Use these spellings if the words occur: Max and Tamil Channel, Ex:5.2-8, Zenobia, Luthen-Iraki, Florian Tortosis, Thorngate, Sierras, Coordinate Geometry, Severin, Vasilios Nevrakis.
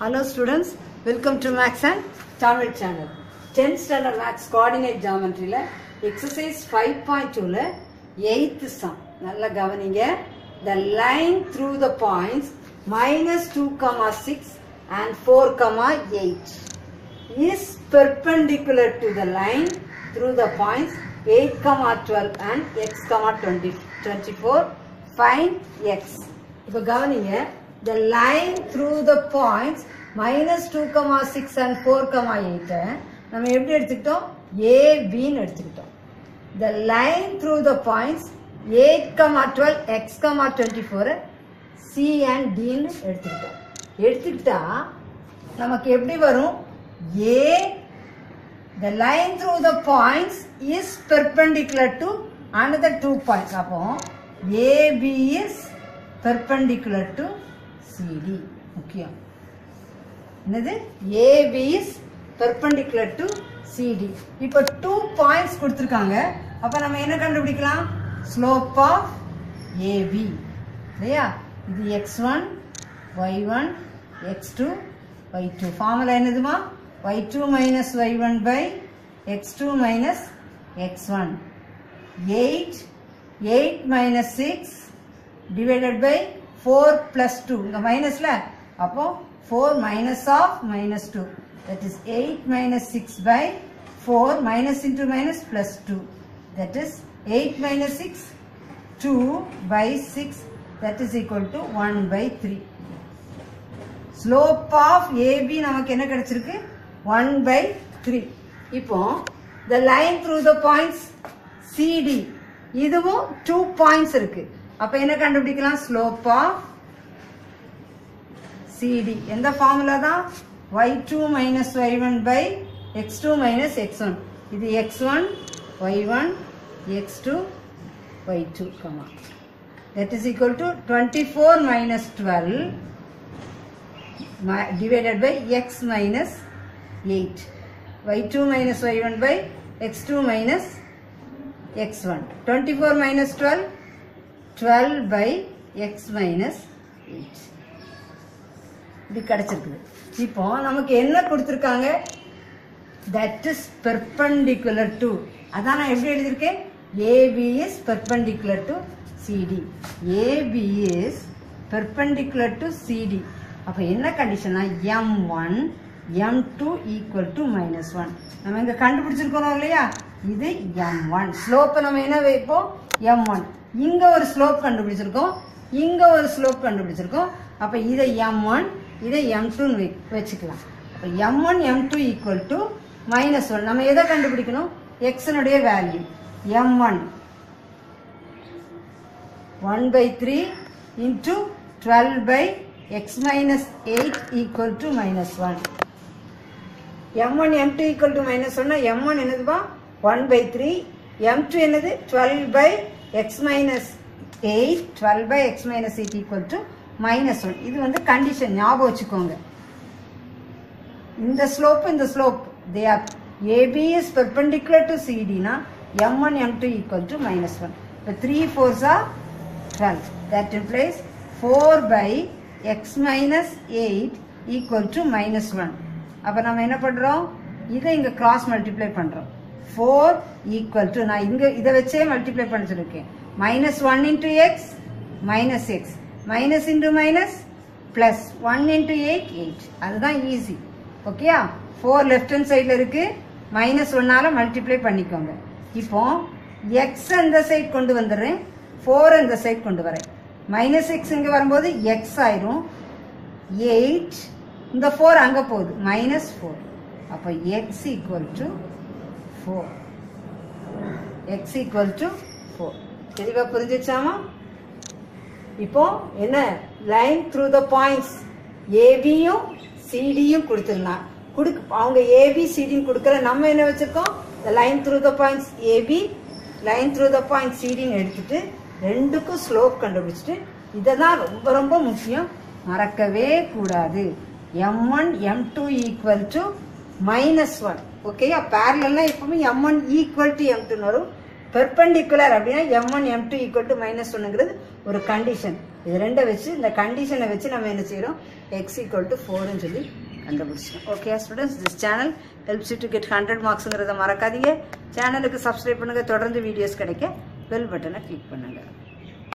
Hello students, welcome to Max and Tamil Channel. 10th standard Max Coordinate Geometry exercise 5.2 8th sum. The line through the points -2, 6 and 4, 8 is perpendicular to the line through the points 8, 12 and x, 24. Find x. Now the line through the points -2, 6 and 4, 8. We have A, B. The line through the points 8, 12, x, 24, C and D. We have A. The line through the points is perpendicular to another 2 points. AB is perpendicular to CD. Okay. AB is perpendicular to CD. Now 2 points kuduthirukanga. Appo we will slope of AB. X1, Y1, X2, Y2. Formula y2 minus y1 by x2 minus x1. 8 minus 6 divided by 4 plus 2. Minus la. Appo 4 minus of minus 2. That is 8 minus 6 by 4 minus into minus plus 2. That is 8 minus 6, 2 by 6. That is equal to 1 by 3. Slope of AB namak enna kadachirukku? 1 by 3. Now, the line through the points CD. This is 2 points. Now, slope of CD. What is the formula? Y2 minus Y1 by X2 minus X1. This is X1, Y1, X2, Y2. That is equal to 24 minus 12 divided by X minus 8. Y2 minus Y1 by X2 minus X1. 24 minus 12, 12 by X minus 8. Now, we have that is perpendicular to. That is AB is perpendicular to CD. AB is perpendicular to CD. What is the condition? M1. M2 equal to -1. We will find this M1. Slope M1. Here is a slope. Here is M1. Here is M2. M1, M2 equal to -1. We will find x value. M1. 1 by 3 into 12 by x minus 8 equal to -1. M1, M2 equal to -1. M1 என்னதுபா 1 by 3. M2 என்னது 12 by x minus 8. 12 by x minus 8 equal to -1. இது வந்து condition. ஞாபகம் வச்சுக்கோங்க. இந்த slope. They are AB is perpendicular to CD. Na? M1, M2 equal to -1. So 3 4s are 12. That implies 4 by x minus 8 equal to -1. அப்ப நாம என்ன பண்றோம் இத இங்க cross multiply பண்றோம் 4 equal to நான் இங்க இத வெச்சே multiply பண்ண சொல்லிருக்கேன் -1 into x -6 minus into minus plus 1 into 8 8 அதுதான் easy ஓகேயா 4 left hand side ல இருக்கு -1 ஆல multiply பண்ணிக்கோங்க இப்போ x அந்த சைடு கொண்டு வந்தறேன் 4 அந்த சைடு கொண்டு வரேன் -6 இங்க வரும்போது x ஆயிடும் 8 இந்த 4 அங்க போகுது -4 அப்ப x equal to 4 x equal to 4 தெளிவா புரிஞ்சிச்சாமா இப்போ என்ன line through the points AB யும் CD யும் கொடுத்துறலாம் அவங்க AB CD ன்னு கொடுக்கற நம்ம என்ன வெச்சிருக்கோம் the line through the points AB line through the points CD ன்னு எடுத்துட்டு ரெண்டுக்கும் ஸ்லோப் கண்டுபிடிச்சிட்டு இதெல்லாம் ரொம்ப ரொம்ப முக்கியம் மறக்கவே கூடாது M1, M2 equal to -1. Okay, parallel M1 equal to M2. Perpendicular, M1, M2 equal to -1. One condition. இது ரெண்ட வெச்சு இந்த கண்டிஷனை வெச்சு நாம என்ன செய்றோம் x equal to 4 ன்னு சொல்லி கண்டுபிடிச்சோம். Okay students, this channel helps you to get 100 marks ங்கறத மறக்காதீங்க. சேனலுக்கு subscribe பண்ணுங்க, தொடர்ந்து வீடியோஸ் கிடைக்க bell button-ஐ click பண்ணுங்க.